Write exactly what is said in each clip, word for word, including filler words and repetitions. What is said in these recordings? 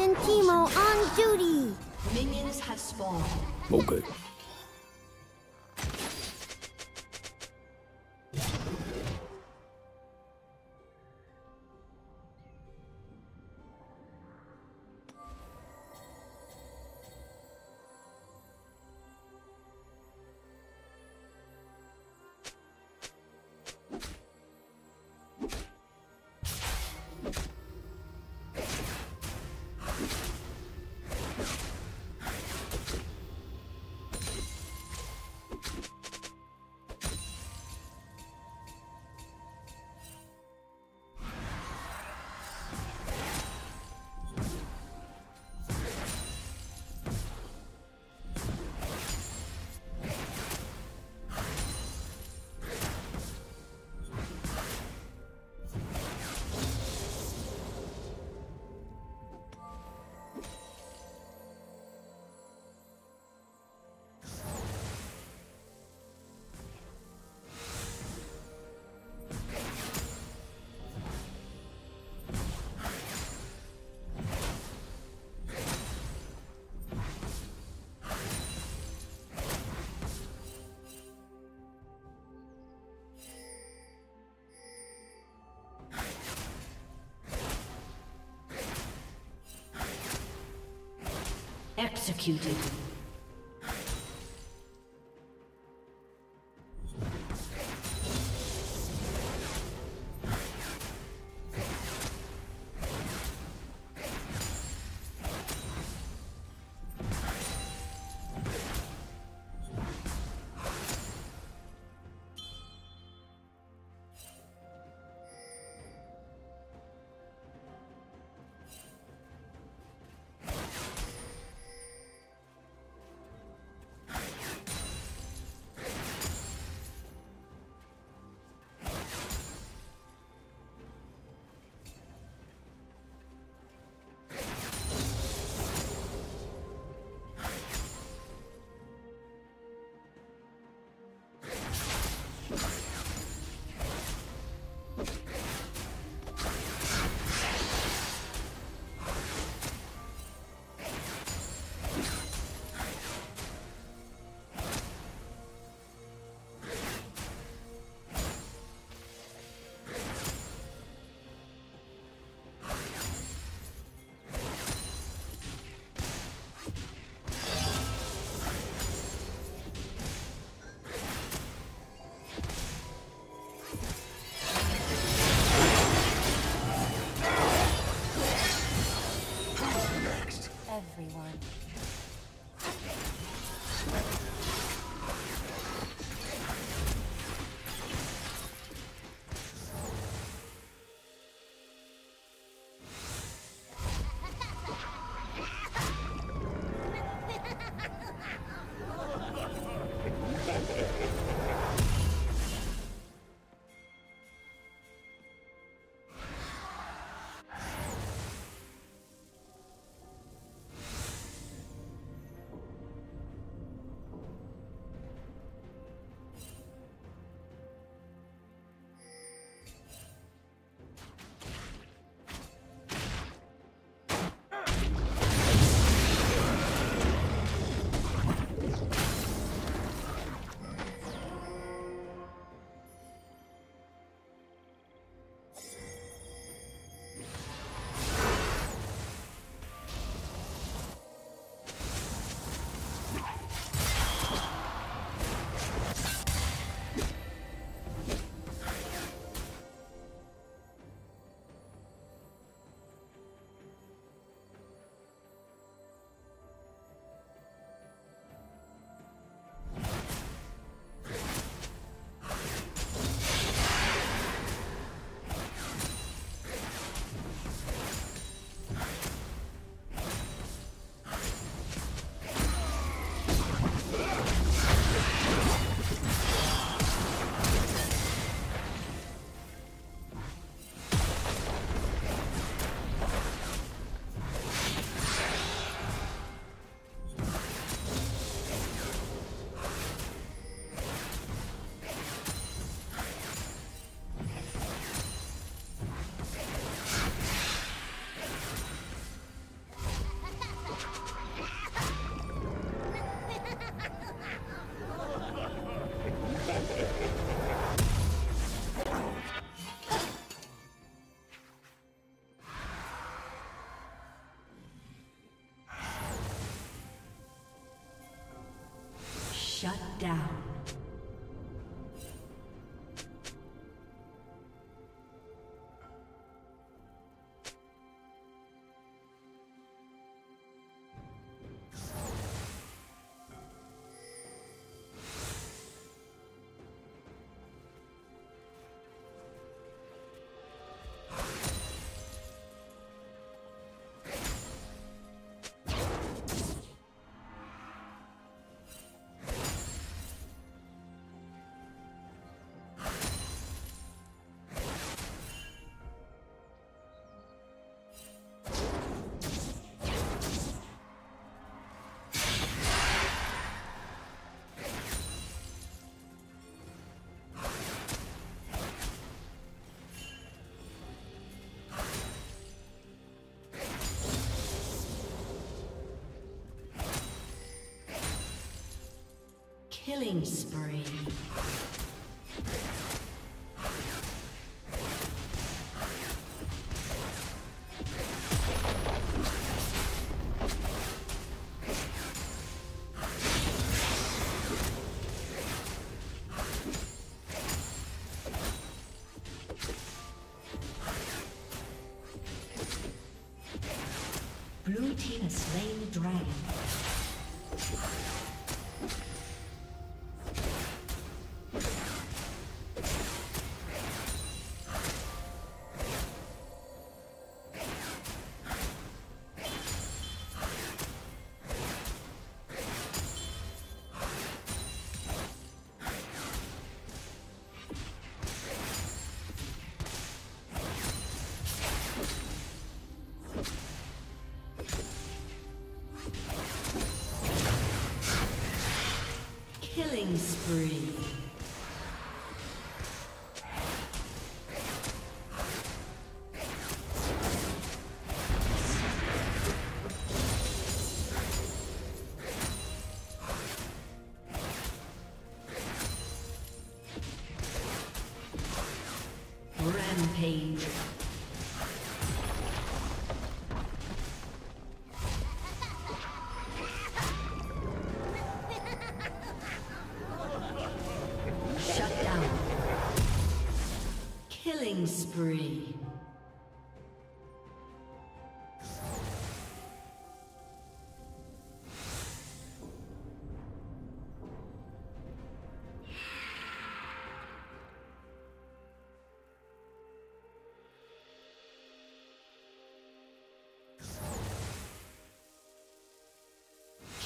Captain Teemo on duty. Minions have spawned. Okay. Executed. down. Killing spree. Blue team has slain the dragon. Killing spree. Rampage.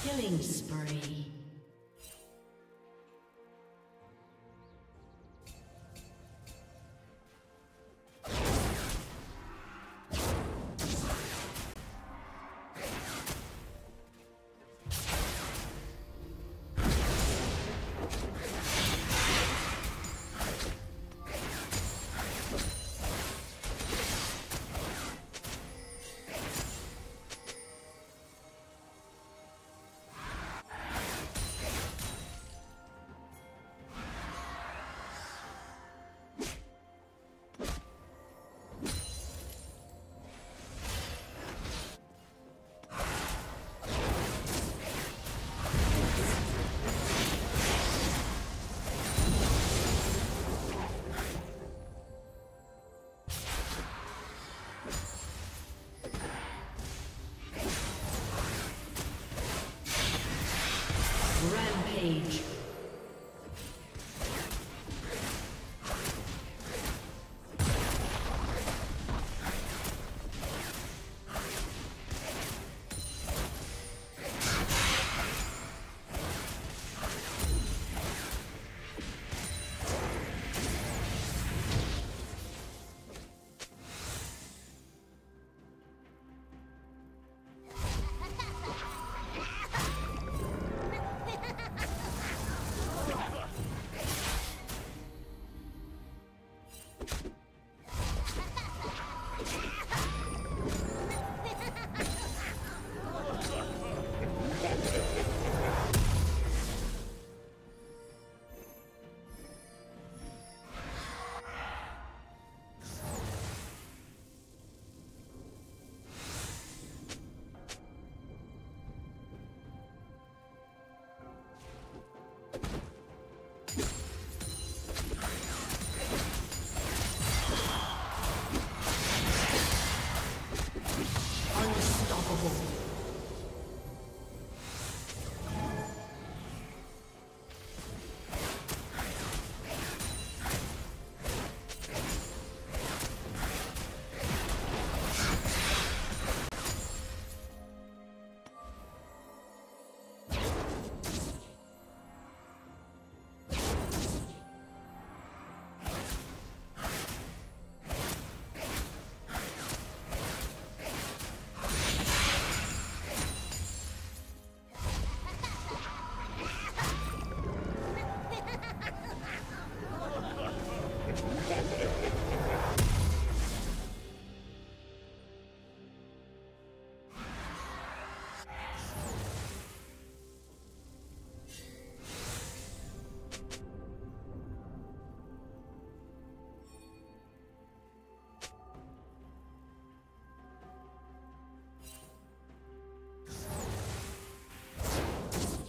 Spree. Killing spree. Rampage. hold.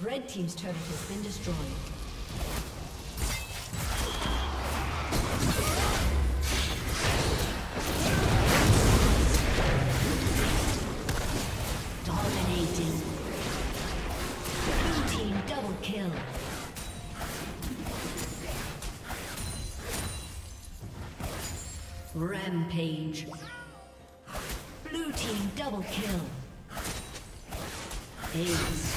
Red team's turret has been destroyed. Dominating. Blue team double kill. Rampage. Blue team double kill. Ace.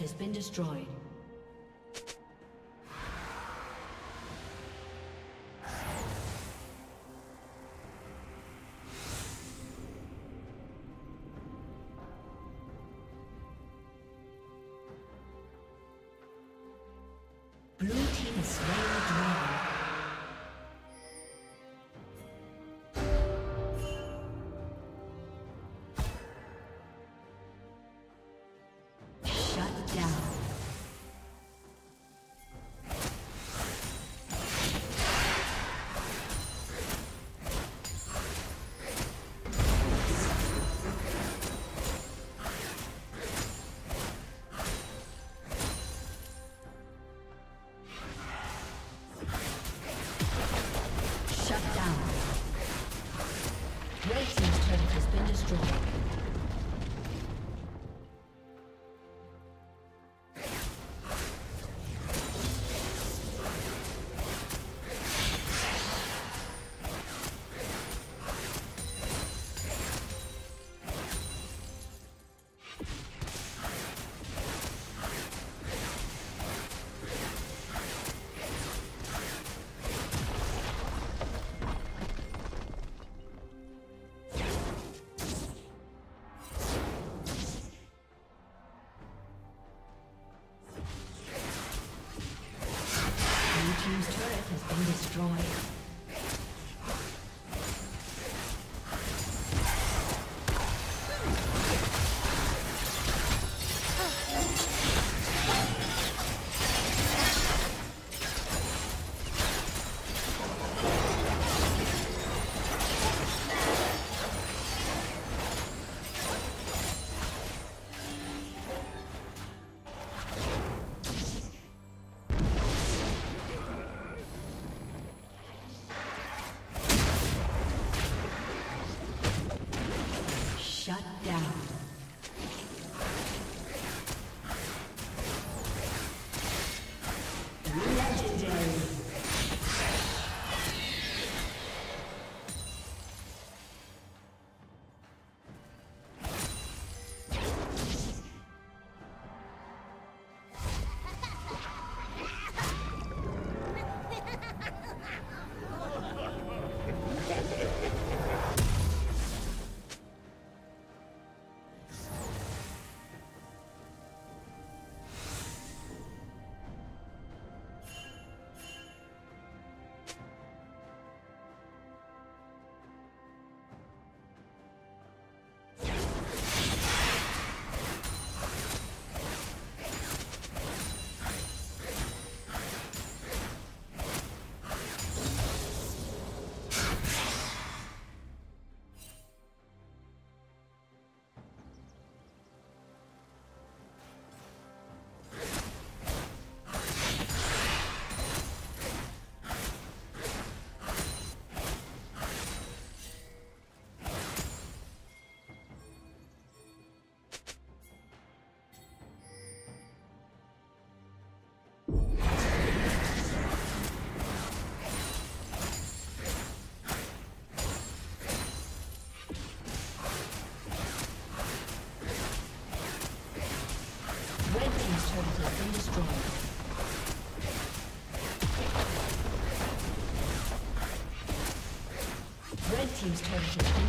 Has been destroyed. Blue team is slain the dragon. Shut down. Red team's turret has been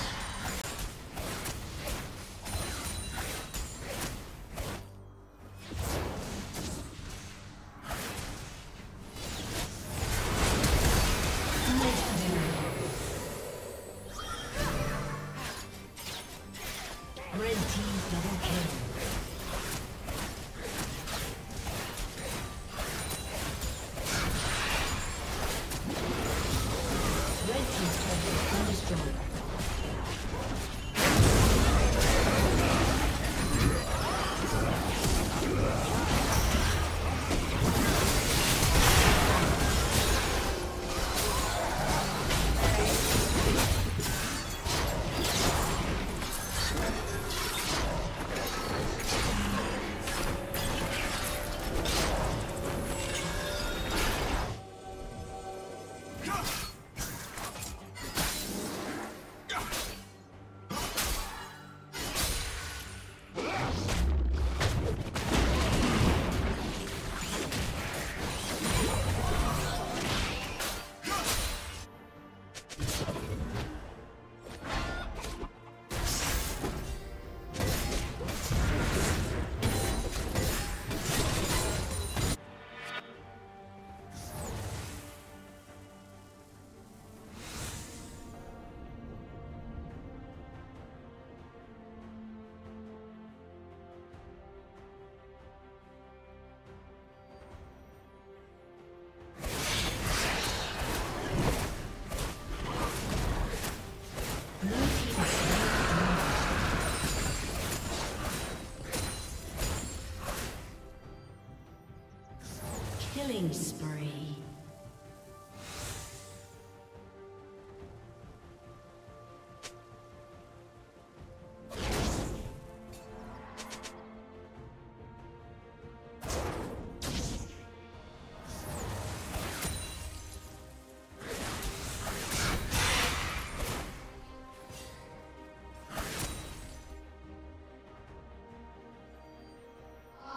Killing spree.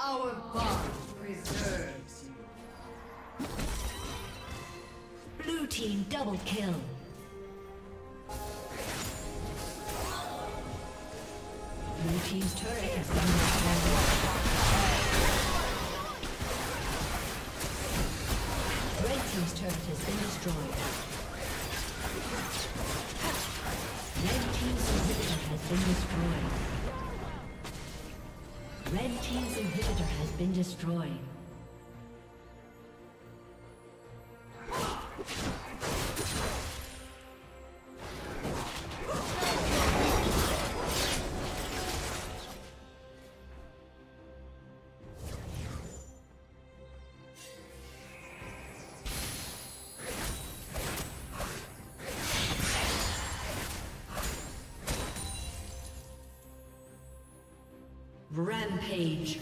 Our God preserve. Blue team double kill. Blue team's turret has been destroyed. Red team's turret has been destroyed. Red team's inhibitor has been destroyed. Red team's inhibitor has been destroyed. Rampage.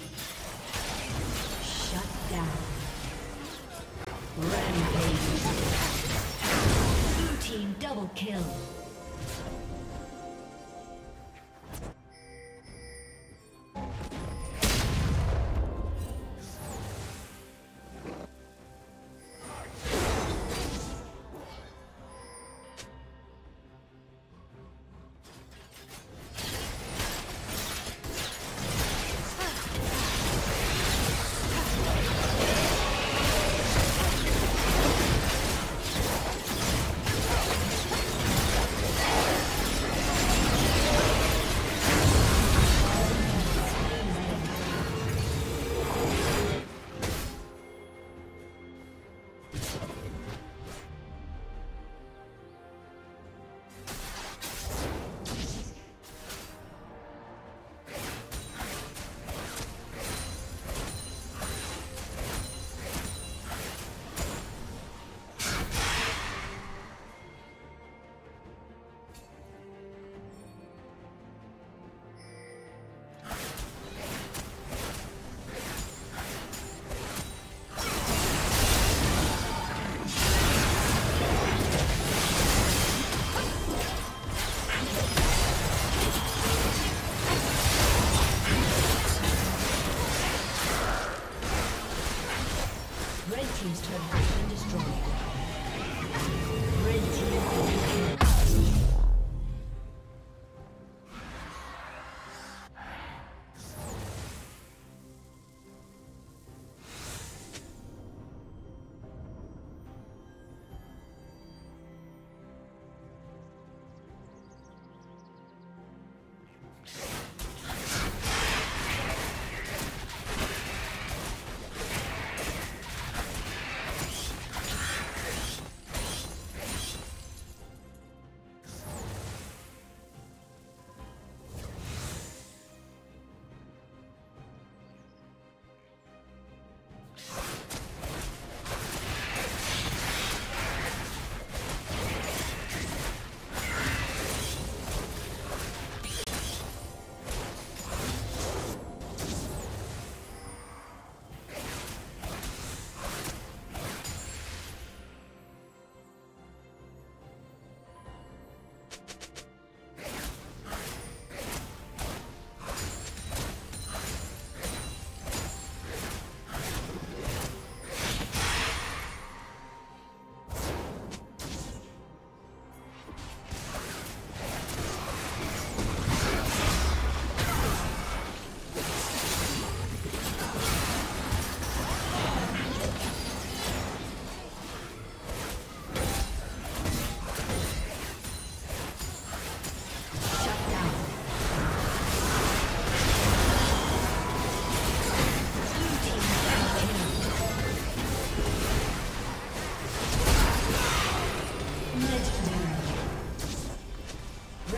Shut down. Rampage. Blue team double kill.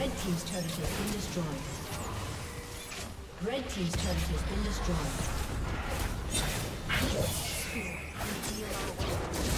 Red team's turret has been destroyed. Red team's turret has been destroyed.